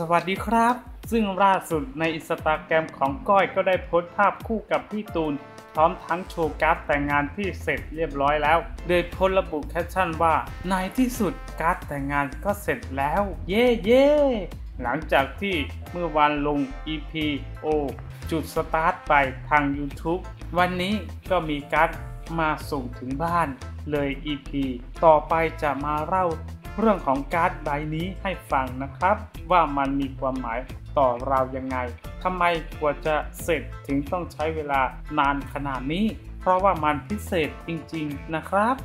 สวัสดีครับซึ่งล่าสุดในอินสตาแกรมของก้อยก็ได้โพสต์ภาพคู่กับพี่ตูนพร้อมทั้งโชว์การ์ดแต่งงานที่เสร็จเรียบร้อยแล้วโดยโพสต์ระบุแคปชั่นว่าในที่สุดการ์ดแต่งงานก็เสร็จแล้วเย่เย่หลังจากที่เมื่อวานลง EPO จุดสตาร์ทไปทาง YouTube วันนี้ก็มีการ์ดมาส่งถึงบ้านเลย EP ต่อไปจะมาเล่าเรื่องของการ์ดใบนี้ให้ฟังนะครับว่ามันมีความหมายต่อเรายังไงทำไมกว่าจะเสร็จถึงต้องใช้เวลานานขนาดนี้เพราะว่ามันพิเศษจริงๆนะครับ